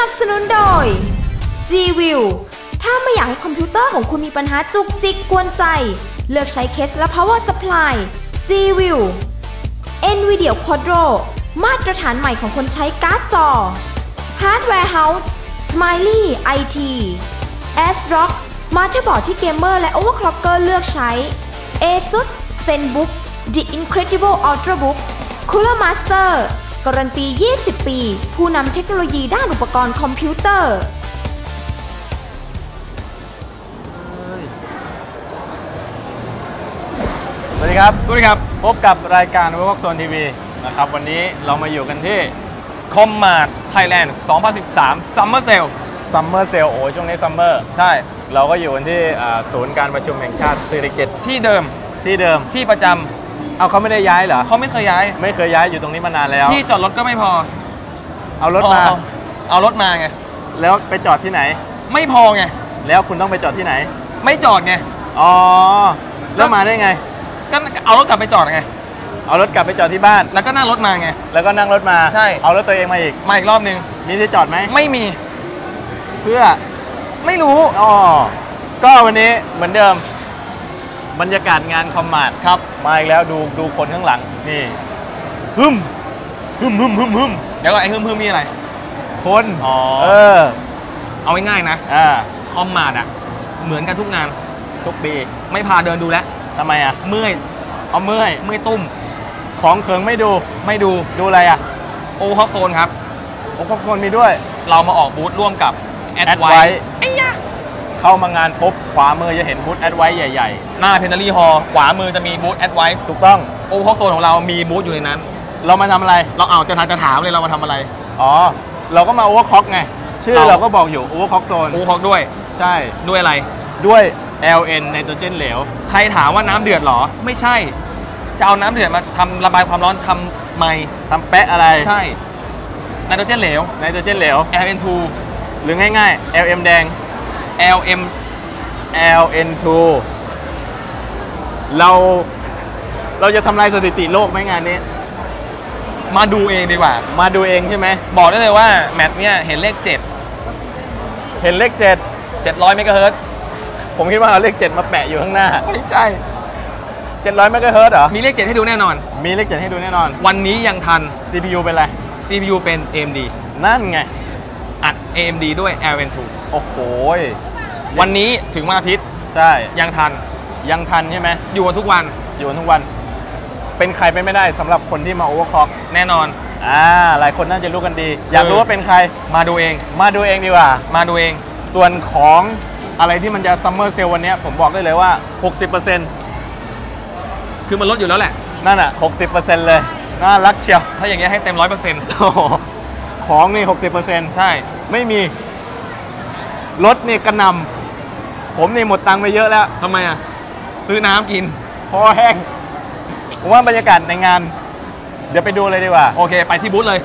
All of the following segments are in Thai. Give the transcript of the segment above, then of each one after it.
นับสนุนโดย G-View ถ้าไม่อยากให้คอมพิวเตอร์ของคุณมีปัญหาจุกจิกกวนใจเลือกใช้เคสและ Power Supply G-View Nvidia Quadro มาตรฐานใหม่ของคนใช้การ์ดจอ Hardware House Smiley IT ASRock มาตรบอร์ดที่เกมเมอร์และ Overclocker เลือกใช้ Asus Zenbook The Incredible Ultrabook Cooler Master การันตี 20 ปี ผู้นำเทคโนโลยีด้านอุปกรณ์คอมพิวเตอร์สวัสดีครับสวัสดีครับพบกับรายการ Hardware House ทีวีนะครับวันนี้เรามาอยู่กันที่คอมมาร์ทไทยแลนด์ 2013 Summer Saleโอ้ช่วงนี้ซัมเมอร์ใช่เราก็อยู่กันที่ศูนย์การประชุมแห่งชาติสิริกิติ์ที่เดิมที่ประจำเอาเขาไม่ได้ย้ายเหรอเขาไม่เคยย้ายอยู่ตรงนี้มานานแล้วที่จอดรถก็ไม่พอเอารถมาไงแล้วไปจอดที่ไหนไม่พอไงแล้วคุณต้องไปจอดที่ไหนไม่จอดไงอ๋อแล้วมาได้ไงก็เอารถกลับไปจอดไงเอารถกลับไปจอดที่บ้านแล้วก็นั่งรถมาไงแล้วก็นั่งรถมาใช่เอารถตัวเองมาอีกรอบนึงมีที่จอดไหมไม่มีเพื่อไม่รู้อ๋อก็วันนี้เหมือนเดิมบรรยากาศงานคอมมาร์ทครับมาอีกแล้วดูคนข้างหลังนี่ฮึมเดี๋ยวก่อนไอ้ฮึมมีอะไรคนอ๋อเอาง่ายๆนะคอมมาร์ทอ่ะเหมือนกันทุกงานทุกปีไม่พาเดินดูแลทำไมอ่ะเมื่อยเอาเมื่อยตุ้มของเขิงไม่ดูดูอะไรอ่ะโอคอกโซนครับโอคอกโซนมีด้วยเรามาออกบูธร่วมกับ Adwise เข้ามางานปุ๊บขวามือจะเห็นบูธ Adwise ใหญ่ๆหน้า Penalty Hall ขวามือจะมีบูธ Adwise ถูกต้องโอคอกโซนของเรามีบูธอยู่ในนั้นเรามาทำอะไรเราเอาจะถามเลยเรามาทำอะไรอ๋อเราก็มาโอคอกไงชื่อเราก็บอกอยู่โอคอกโซนโอคอกด้วยใช่ด้วยอะไรด้วยLN ไนโตรเจนเหลวใครถามว่าน้ำเดือดหรอไม่ใช่จะเอาน้ำเดือดมาทำระบายความร้อนทำไมทำแปะอะไรใช่ไนโตรเจนเหลวLN2 หรือง่ายๆ LM แดง LN2 เราจะทำลายสถิติโลกไหมงานนี้มาดูเองดีกว่ามาดูเองใช่ไหมบอกได้เลยว่าแมตช์เนี่ยเห็นเลข7700 เมกะเฮิรตซ์ผมคิดว่าเอาเลข7มาแปะอยู่ข้างหน้าไม่ใช่700เมกะเฮิรตซ์เหรอมีเลข7ให้ดูแน่นอนวันนี้ยังทัน CPU เป็นอะไร CPU เป็น AMD นั่นไงอัด AMD ด้วย LN2 โอ้โหวันนี้ถึงวันอาทิตย์ใช่ยังทันใช่ไหมอยู่กันทุกวันเป็นใครไปไม่ได้สำหรับคนที่มาโอเวอร์คล็อกแน่นอนหลายคนน่าจะรู้กันดีอยากรู้ว่าเป็นใครมาดูเองดีกว่าส่วนของอะไรที่มันจะซัมเมอร์เซลวันนี้ผมบอกได้เลยว่า 60% คือมันลดอยู่แล้วแหละนั่นอ่ะ 60% เลยน่ารักเชียวถ้าอย่างเงี้ยให้เต็ม 100% ของนี่ 60% ใช่ไม่มีลดนี่กระนำผมนี่หมดตังค์ไปเยอะแล้วทำไมอ่ะซื้อน้ำกินคอแห้งผมว่าบรรยากาศในงานเดี๋ยวไปดูเลยดีกว่าโอเคไปที่บูธเลย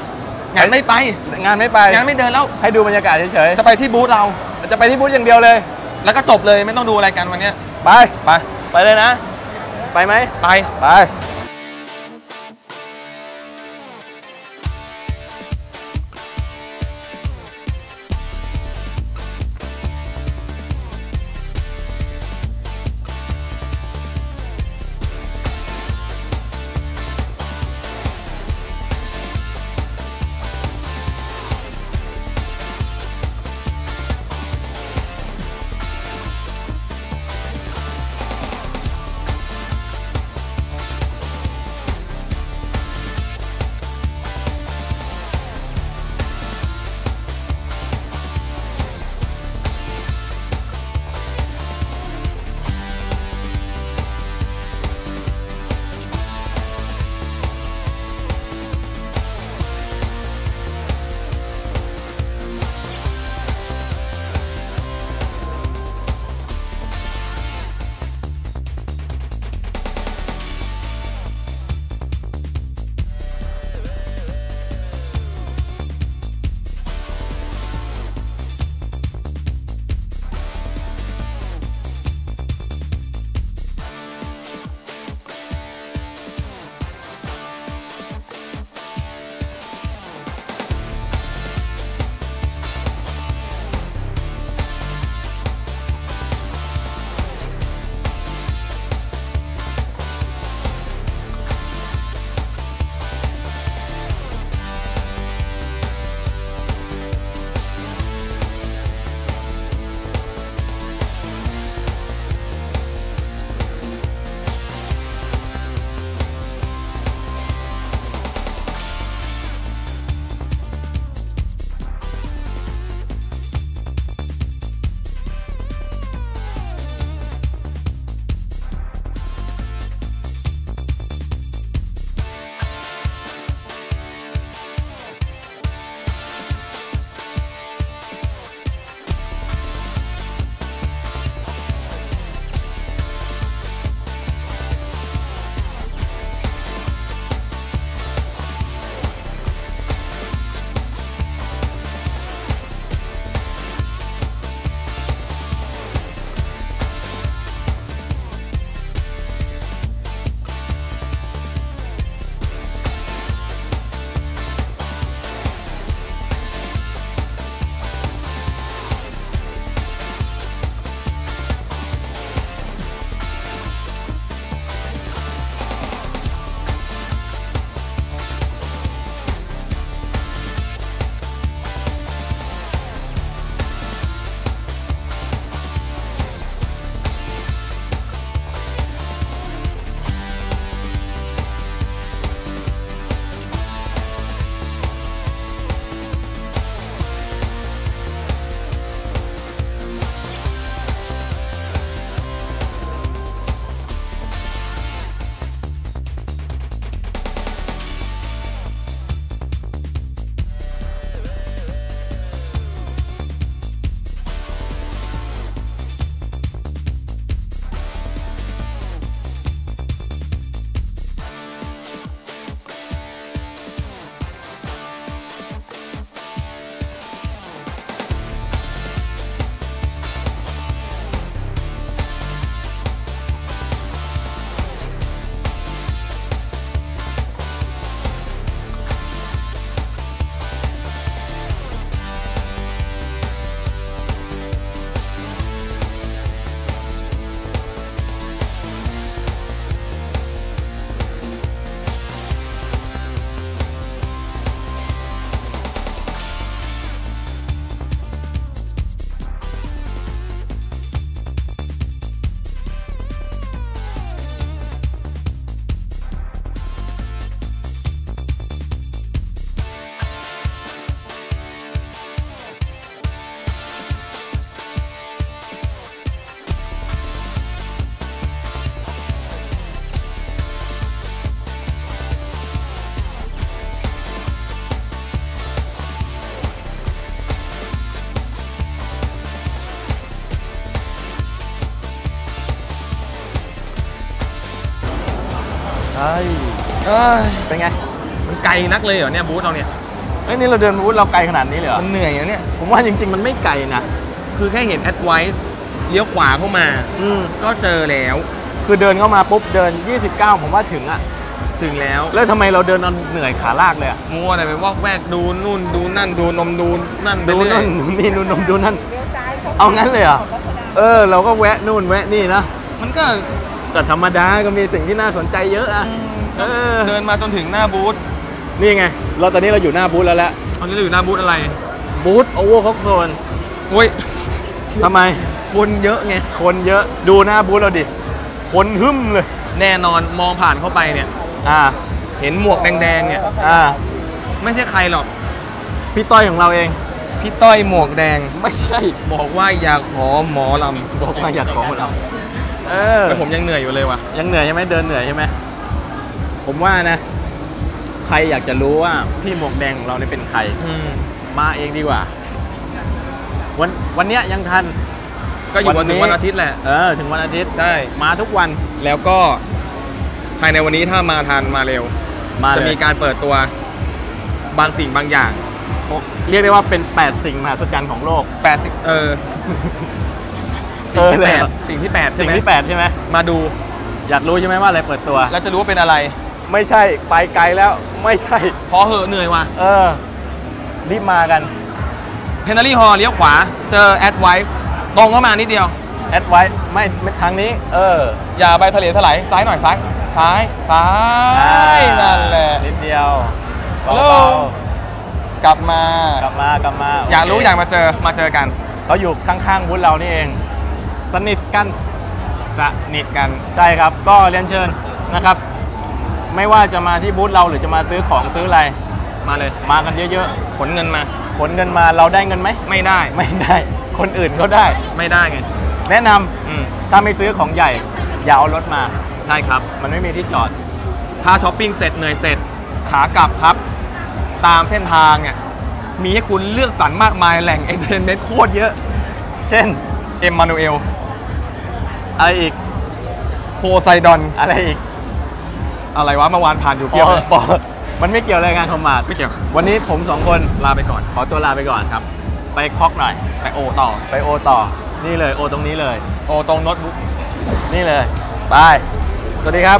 งานไม่ไปเดินแล้วให้ดูบรรยากาศเฉยๆจะไปที่บูธเราจะไปที่บูธอย่างเดียวเลยแล้วก็จบเลยไม่ต้องดูอะไรกันวันนี้ไปเลยนะไปไหมไป เป็นไงมันไกลนักเลยเหรอเนี่ยบูธเราเนี่ยเฮ้ยนี่เราเดินบูธเราไกลขนาดนี้เลยเหรอมันเหนื่อยอย่างเนี้ยผมว่าจริงๆมันไม่ไกลนะคือแค่เห็น Adwise เลี้ยวขวาเข้ามาก็เจอแล้วคือเดินเข้ามาปุ๊บเดิน29ผมว่าถึงอะถึงแล้วแล้วทำไมเราเดินเหนื่อยขาลากเลยอะมัวอะไรไปวอกแวกดูนู่นดูนั่นดูนมดูนั่นดูนั่นดูนี่ดูนมดูนั่นเอางั้นเลยอะเออเราก็แวะนู่นแวะนี่นะมันก็ธรรมดาก็มีสิ่งที่น่าสนใจเยอะอะเดินมาจนถึงหน้าบูธนี่ไงเราตอนนี้เราอยู่หน้าบูธแล้วตอนนี้เราอยู่หน้าบูธอะไรบูธโอเวอร์คล็อกโซนโอ้ยทำไมคนเยอะไงคนเยอะดูหน้าบูธเราดิคนหึ่มเลยแน่นอนมองผ่านเข้าไปเนี่ยเห็นหมวกแดงๆเนี่ยไม่ใช่ใครหรอกพี่ต้อยของเราเองพี่ต้อยหมวกแดงไม่ใช่บอกว่าอยากขอหมอลำบอกว่าอยากขอหมอลำแต่ผมยังเหนื่อยอยู่เลยวะยังเหนื่อยใช่ไหมเดินเหนื่อยใช่ไหมผมว่านะใครอยากจะรู้ว่าพี่หมวกแดงของเราเนี่ยเป็นใครมาเองดีกว่าวันนี้ยังทันก็อยู่ถึงวันอาทิตย์แหละถึงวันอาทิตย์ใช่มาทุกวันแล้วก็ภายในวันนี้ถ้ามาทันมาเร็วจะมีการเปิดตัวบางสิ่งบางอย่างเรียกได้ว่าเป็น8สิ่งมหัศจรรย์ของโลก8สิ่งที่8สิ่งที่8ใช่ไหมมาดูอยากรู้ใช่ไหมว่าอะไรเปิดตัวแล้วจะรู้ว่าเป็นอะไรไม่ใช่ไปไกลแล้วไม่ใช่พอเหอะเหนื่อยว่ะรีบมากัน Penalty Hall เลี้ยวขวาเจอ Adwise ตรงเข้ามานิดเดียว Adwise ไม่ทางนี้อย่าไปทะเลถลายซ้ายหน่อยซ้ายนั่นแหละนิดเดียวเบากลับมากลับมาอยากรู้อยากมาเจอกันเขาอยู่ข้างๆบูธเรานี่เองสนิทกันใช่ครับก็เรียนเชิญนะครับไม่ว่าจะมาที่บูธเราหรือจะมาซื้อของซื้ออะไรมาเลยมากันเยอะๆขนเงินมาเราได้เงินไหมไม่ได้คนอื่นก็ได้ไม่ได้ไงแนะนำถ้าไม่ซื้อของใหญ่อย่าเอารถมาใช่ครับมันไม่มีที่จอดถ้าช้อปปิ้งเสร็จเหนื่อยเสร็จขากลับครับตามเส้นทางเนี่ยมีให้คุณเลือกสรรมากมายแหล่งเอ็นเตอร์เทนเมนต์โคตรเยอะเช่นเอ็มมานูเอลอะไรอีกโพไซดอนอะไรอีกอะไรวะเมื่อวานผ่านอยู่เพียบเลยมันไม่เกี่ยวอะไรงานคอมมาดไม่เกี่ยววันนี้ผม2คนลาไปก่อนขอตัวลาไปก่อนครับไปคล็อกหน่อยไปโอต่อนี่เลยโอตรงนี้เลยโอตรงโน้ตบุ๊กนี่เลยไปสวัสดีครับ